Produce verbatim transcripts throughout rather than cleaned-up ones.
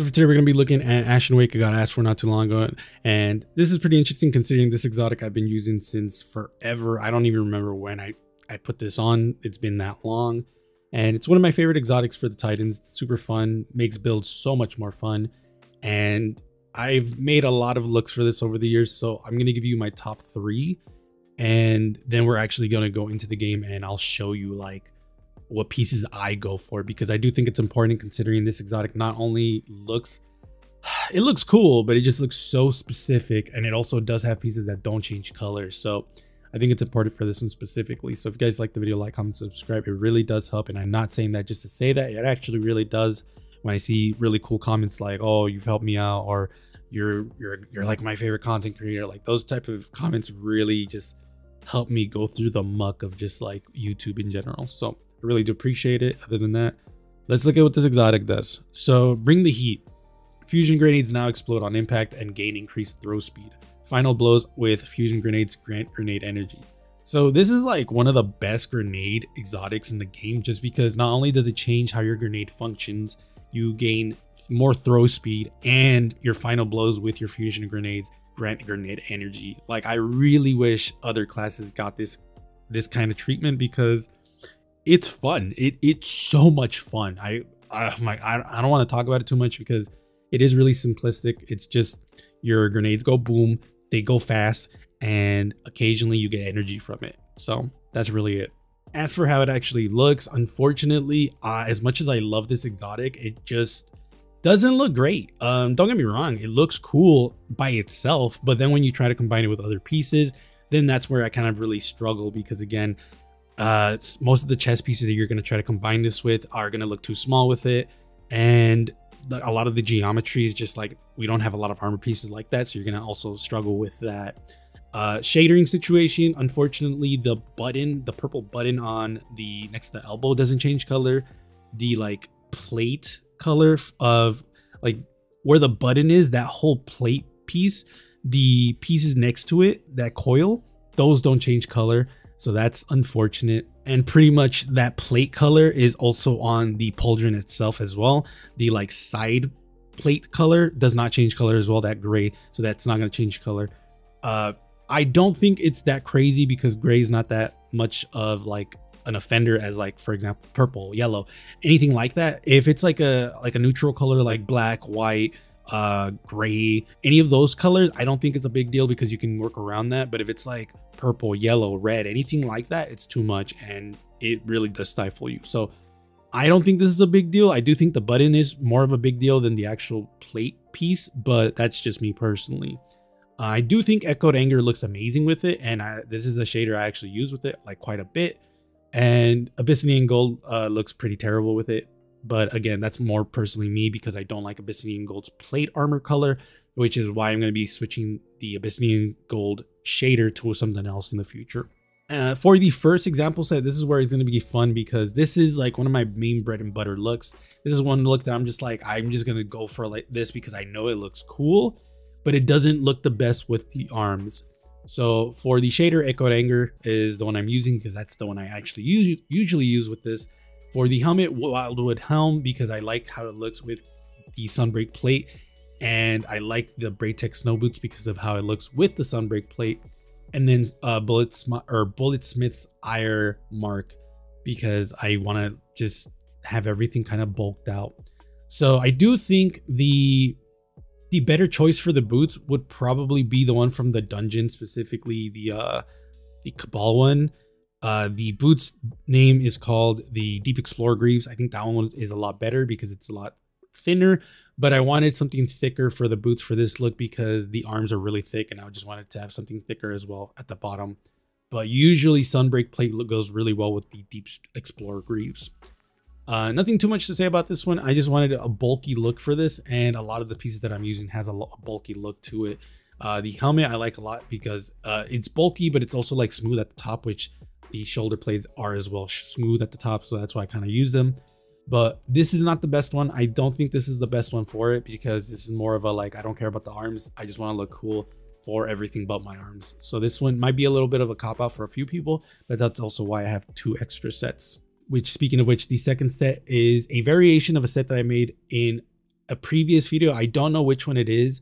So for today, we're going to be looking at Ashen Wake. I got asked for not too long ago, and this is pretty interesting considering this exotic I've been using since forever. I don't even remember when I, I put this on. It's been that long, and it's one of my favorite exotics for the Titans. It's super fun, makes builds so much more fun, and I've made a lot of looks for this over the years, so I'm going to give you my top three, and then we're actually going to go into the game and I'll show you like what pieces I go for, because I do think it's important considering this exotic not only looks, it looks cool, but it just looks so specific, and it also does have pieces that don't change colors. So I think it's important for this one specifically. So if you guys like the video, like, comment, subscribe, it really does help. And I'm not saying that just to say that, it actually really does. When I see really cool comments like, oh, you've helped me out, or you're you're you're like my favorite content creator, like those type of comments really just help me go through the muck of just like YouTube in general. So I really do appreciate it. Other than that, let's look at what this exotic does. So bring the heat. Fusion grenades now explode on impact and gain increased throw speed. Final blows with fusion grenades grant grenade energy. So this is like one of the best grenade exotics in the game, just because not only does it change how your grenade functions, you gain more throw speed, and your final blows with your fusion grenades grant grenade energy. Like, I really wish other classes got this this kind of treatment, because it's fun. It it's so much fun. I I'm like, I I don't want to talk about it too much because it is really simplistic. It's just your grenades go boom, they go fast, and occasionally you get energy from it. So that's really it. As for how it actually looks, unfortunately, uh, as much as I love this exotic, it just doesn't look great. Um, don't get me wrong, it looks cool by itself, but then when you try to combine it with other pieces, then that's where I kind of really struggle, because again, uh, most of the chess pieces that you're going to try to combine this with are going to look too small with it. And a lot of the geometry is just like, we don't have a lot of armor pieces like that, so you're going to also struggle with that. Uh, shadering situation, unfortunately, the button, the purple button on the next to the elbow doesn't change color. The like plate color of like where the button is, that whole plate piece, the pieces next to it, that coil, those don't change color. So that's unfortunate. And pretty much that plate color is also on the pauldron itself as well. The like side plate color does not change color as well, that gray. So that's not going to change color. Uh, I don't think it's that crazy, because gray is not that much of like an offender as like, for example, purple, yellow, anything like that. If it's like a like a neutral color, like black, white, uh, gray, any of those colors, I don't think it's a big deal because you can work around that. But if it's like purple, yellow, red, anything like that, it's too much and it really does stifle you. So I don't think this is a big deal. I do think the button is more of a big deal than the actual plate piece, but that's just me personally. I do think Echoed Anger looks amazing with it, and I, this is a shader I actually use with it like quite a bit. And Abyssinian Gold uh, looks pretty terrible with it, but again, that's more personally me, because I don't like Abyssinian Gold's plate armor color, which is why I'm going to be switching the Abyssinian Gold shader to something else in the future. Uh, for the first example set, this is where it's going to be fun, because this is like one of my main bread and butter looks. This is one look that I'm just like, I'm just going to go for like this because I know it looks cool, but it doesn't look the best with the arms. So for the shader, Echoed Anger is the one I'm using, because that's the one I actually use, usually use with this. For the helmet, Wildwood Helm, because I like how it looks with the Sunbreak Plate, and I like the Braytech Snow Boots because of how it looks with the Sunbreak Plate. And then uh, Bulletsm- or Bulletsmith's Iron Mark, because I want to just have everything kind of bulked out. So I do think the The better choice for the boots would probably be the one from the dungeon, specifically the uh, the Cabal one. Uh, the boots name is called the Deep Explorer Greaves. I think that one is a lot better because it's a lot thinner, but I wanted something thicker for the boots for this look because the arms are really thick, and I just wanted to have something thicker as well at the bottom. But usually Sunbreak Plate goes really well with the Deep Explorer Greaves. Uh, nothing too much to say about this one. I just wanted a bulky look for this, and a lot of the pieces that I'm using has a, a bulky look to it. Uh, the helmet I like a lot because uh, it's bulky, but it's also like smooth at the top, which the shoulder blades are as well smooth at the top. So that's why I kind of use them. But this is not the best one. I don't think this is the best one for it, because this is more of a like, I don't care about the arms. I just want to look cool for everything but my arms. So this one might be a little bit of a cop out for a few people, but that's also why I have two extra sets. Which, speaking of which, the second set is a variation of a set that I made in a previous video. I don't know which one it is,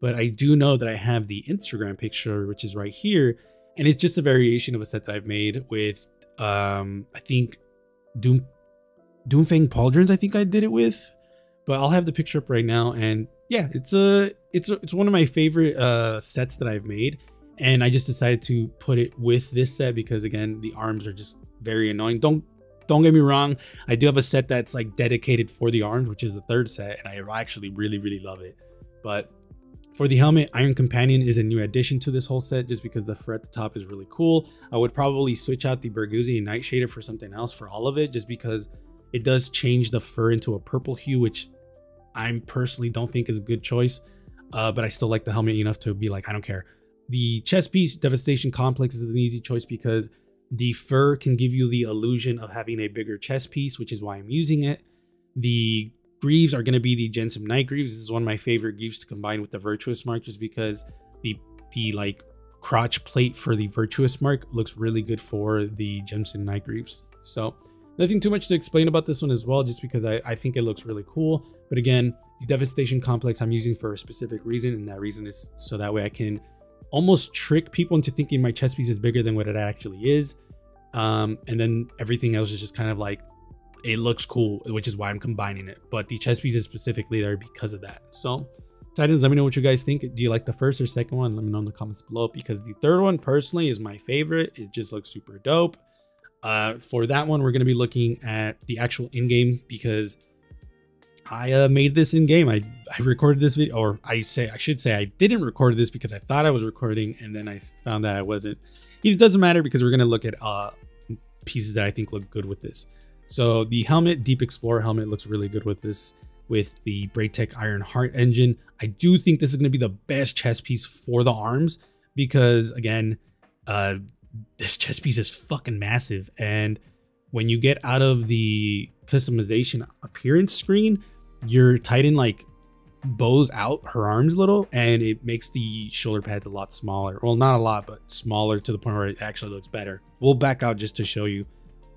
but I do know that I have the Instagram picture, which is right here. And it's just a variation of a set that I've made with, um, I think, Doom, Doomfang Pauldrons, I think I did it with. But I'll have the picture up right now. And yeah, it's a, it's a, it's one of my favorite uh, sets that I've made. And I just decided to put it with this set because, again, the arms are just very annoying. Don't don't get me wrong. I do have a set that's like dedicated for the arms, which is the third set. And I actually really, really love it. But for the helmet, Iron Companion is a new addition to this whole set just because the fur at the top is really cool. I would probably switch out the Berguzi and Night shader for something else for all of it, just because it does change the fur into a purple hue, which I personally don't think is a good choice. Uh, but I still like the helmet enough to be like, I don't care. The chest piece, Devastation Complex, is an easy choice because the fur can give you the illusion of having a bigger chest piece, which is why I'm using it. The Greaves are going to be the Jensen Knight Greaves. This is one of my favorite Greaves to combine with the Virtuous Mark just because the, the like crotch plate for the Virtuous Mark looks really good for the Jensen Knight Greaves. So nothing too much to explain about this one as well, just because I, I think it looks really cool. But again, the Devastation Complex I'm using for a specific reason, and that reason is so that way I can almost trick people into thinking my chest piece is bigger than what it actually is. Um, and then everything else is just kind of like, it looks cool, which is why I'm combining it. But the chest pieces specifically there because of that. So Titans, let me know what you guys think. Do you like the first or second one? Let me know in the comments below, because the third one personally is my favorite. It just looks super dope. Uh, for that one, we're going to be looking at the actual in-game, because I uh, made this in-game. I, I recorded this video, or I say, I should say I didn't record this because I thought I was recording and then I found that I wasn't. It doesn't matter because we're going to look at uh, pieces that I think look good with this. So the helmet, Deep Explorer helmet, looks really good with this, with the Braytech Iron Heart Engine. I do think this is going to be the best chest piece for the arms because, again, uh, this chest piece is fucking massive. And when you get out of the customization appearance screen, your Titan like bows out her arms a little and it makes the shoulder pads a lot smaller. Well, not a lot, but smaller to the point where it actually looks better. We'll back out just to show you.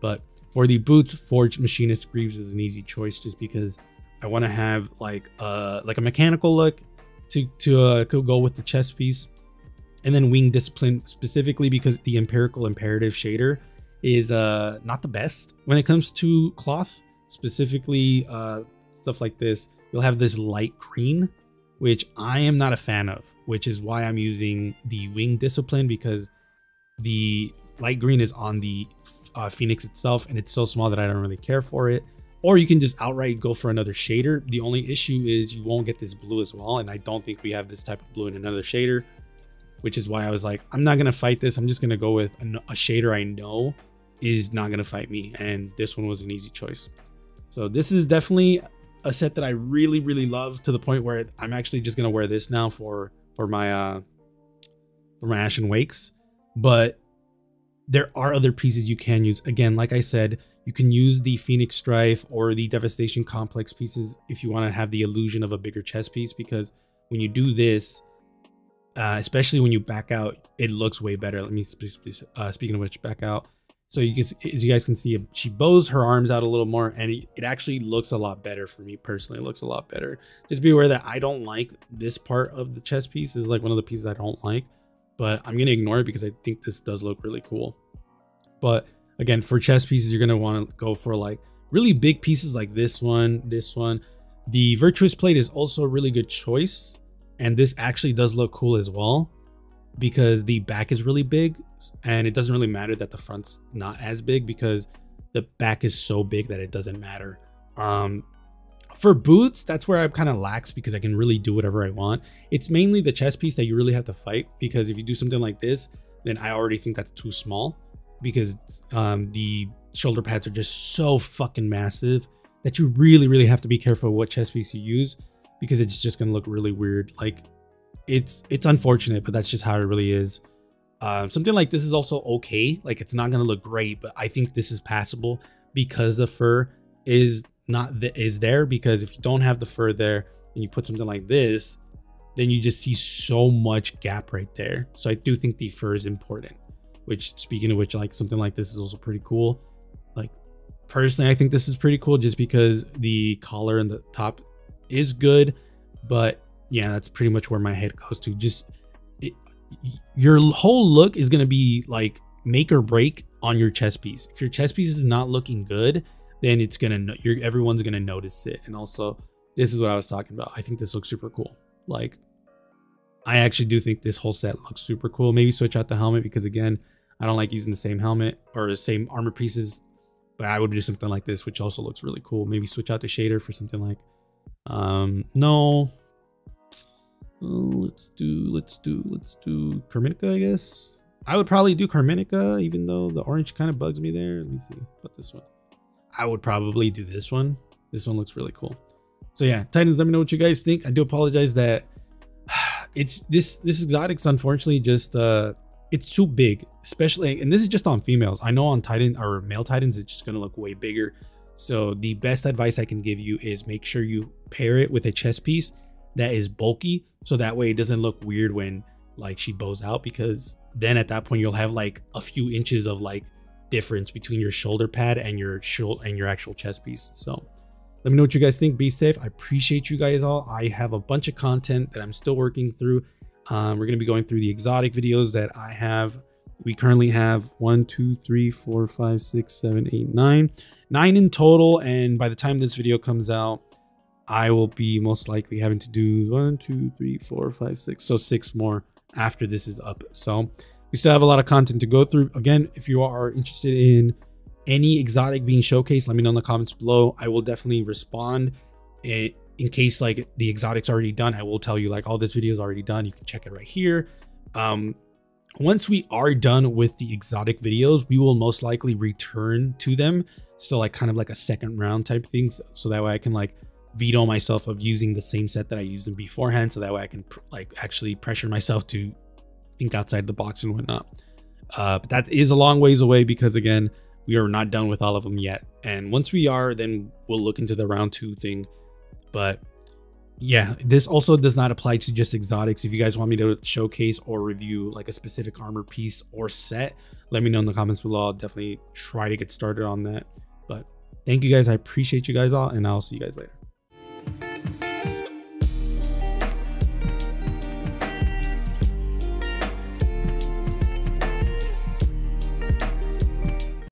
But for the boots, Forge Machinist Greaves is an easy choice just because I want to have like uh like a mechanical look to to uh, go with the chest piece. And then Wing Discipline specifically because the Empirical Imperative shader is uh not the best when it comes to cloth, specifically uh stuff like this. You'll have this light green, which I am not a fan of, which is why I'm using the Wing Discipline, because the light green is on the uh, Phoenix itself and it's so small that I don't really care for it. Or you can just outright go for another shader. The only issue is you won't get this blue as well, and I don't think we have this type of blue in another shader, which is why I was like, I'm not gonna fight this. I'm just gonna go with an, a shader I know is not gonna fight me, and this one was an easy choice. So this is definitely a set that I really, really love, to the point where I'm actually just gonna wear this now for for my uh, for my Ashen Wakes. But there are other pieces you can use. Again, like I said, you can use the Phoenix Strife or the Devastation Complex pieces if you want to have the illusion of a bigger chest piece, because when you do this, uh, especially when you back out, it looks way better. Let me uh, speaking of which, back out. So you can, as you guys can see, she bows her arms out a little more, and it, it actually looks a lot better for me personally. It looks a lot better. Just be aware that I don't like this part of the chest piece. This is like one of the pieces I don't like, but I'm going to ignore it because I think this does look really cool. But again, for chest pieces, you're going to want to go for like really big pieces like this one, this one. The Virtuous Plate is also a really good choice. And this actually does look cool as well, because the back is really big, and it doesn't really matter that the front's not as big because the back is so big that it doesn't matter. Um, for boots, that's where I'm kind of lax because I can really do whatever I want. It's mainly the chest piece that you really have to fight, because if you do something like this, then I already think that's too small, because um, the shoulder pads are just so fucking massive that you really, really have to be careful what chest piece you use, because it's just going to look really weird. Like, it's it's unfortunate, but that's just how it really is. Um, something like this is also okay. Like, it's not gonna look great, but I think this is passable because the fur is not th is there. Because if you don't have the fur there and you put something like this, then you just see so much gap right there. So I do think the fur is important. Which, speaking of which, like something like this is also pretty cool. Like, personally, I think this is pretty cool just because the collar and the top is good, but yeah, that's pretty much where my head goes to. Just it, your whole look is going to be like make or break on your chess piece. If your chess piece is not looking good, then it's going to, you're, everyone's going to notice it. And also, this is what I was talking about. I think this looks super cool. Like, I actually do think this whole set looks super cool. Maybe switch out the helmet, because again, I don't like using the same helmet or the same armor pieces, but I would do something like this, which also looks really cool. Maybe switch out the shader for something like, um, no, oh, let's do, let's do, let's do Carminica, I guess. I would probably do Carminica, even though the orange kind of bugs me there. Let me see about this one. I would probably do this one. This one looks really cool. So yeah, Titans, let me know what you guys think. I do apologize that it's this, this exotics, unfortunately, just, uh, it's too big, especially, and this is just on females. I know on Titan or male Titans, it's just going to look way bigger. So the best advice I can give you is make sure you pair it with a chest piece that is bulky. So that way it doesn't look weird when like she bows out, because then at that point you'll have like a few inches of like difference between your shoulder pad and your shoulder and your actual chest piece. So let me know what you guys think. Be safe. I appreciate you guys all. I have a bunch of content that I'm still working through. Um, we're going to be going through the exotic videos that I have. We currently have one, two, three, four, five, six, seven, eight, nine, nine in total. And by the time this video comes out, I will be most likely having to do one, two, three, four, five, six. So six more after this is up. So we still have a lot of content to go through. Again, if you are interested in any exotic being showcased, let me know in the comments below. I will definitely respond. It, in case like the exotic's already done, I will tell you like, oh, this video is already done. You can check it right here. Um, once we are done with the exotic videos, we will most likely return to them. So like kind of like a second round type things. So that way I can like veto myself of using the same set that I used in beforehand. So that way I can like actually pressure myself to think outside the box and whatnot. Uh, but that is a long ways away, because again, we are not done with all of them yet. And once we are, then we'll look into the round two thing. But yeah, this also does not apply to just exotics. If you guys want me to showcase or review like a specific armor piece or set, let me know in the comments below. I'll definitely try to get started on that. But thank you guys. I appreciate you guys all, and I'll see you guys later.